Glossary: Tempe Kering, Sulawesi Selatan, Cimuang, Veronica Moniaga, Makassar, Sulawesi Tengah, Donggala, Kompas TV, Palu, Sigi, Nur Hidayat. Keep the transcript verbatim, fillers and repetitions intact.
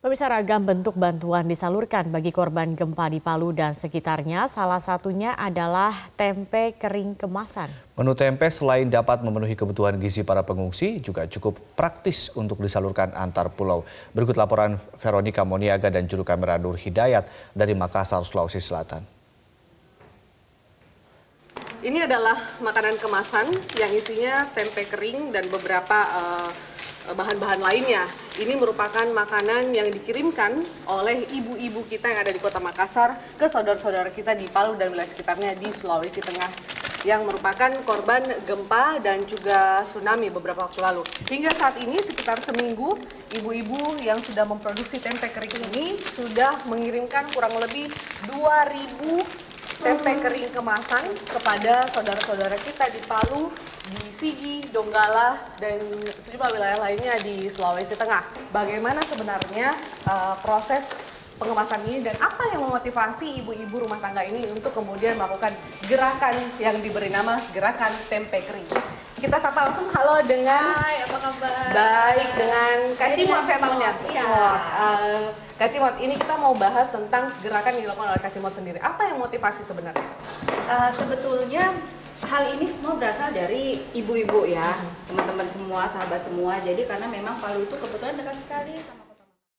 Pemirsa, ragam bentuk bantuan disalurkan bagi korban gempa di Palu dan sekitarnya, salah satunya adalah tempe kering kemasan. Menu tempe selain dapat memenuhi kebutuhan gizi para pengungsi, juga cukup praktis untuk disalurkan antar pulau. Berikut laporan Veronica Moniaga dan juru kamera Nur Hidayat dari Makassar, Sulawesi Selatan. Ini adalah makanan kemasan yang isinya tempe kering dan beberapa uh, bahan-bahan lainnya. Ini merupakan makanan yang dikirimkan oleh ibu-ibu kita yang ada di kota Makassar ke saudara-saudara kita di Palu dan wilayah sekitarnya di Sulawesi Tengah yang merupakan korban gempa dan juga tsunami beberapa waktu lalu. Hingga saat ini sekitar seminggu, ibu-ibu yang sudah memproduksi tempe kering ini sudah mengirimkan kurang lebih dua ribu tempe kering kemasan kepada saudara-saudara kita di Palu, di Sigi, Donggala, dan sejumlah wilayah lainnya di Sulawesi Tengah. Bagaimana sebenarnya uh, proses pengemasan ini dan apa yang memotivasi ibu-ibu rumah tangga ini untuk kemudian melakukan gerakan yang diberi nama gerakan tempe kering? Kita sapa langsung, halo, dengan... Hai, apa kabar? Baik, dengan Kak Cimuang saya tahunya. Iya. Uh, Kak Cimuang, ini kita mau bahas tentang gerakan yang dilakukan oleh Kak Cimuang sendiri. Apa yang motivasi sebenarnya? Uh, sebetulnya hal ini semua berasal dari ibu-ibu ya, teman-teman semua, sahabat semua. Jadi karena memang Palu itu kebetulan dekat sekali sama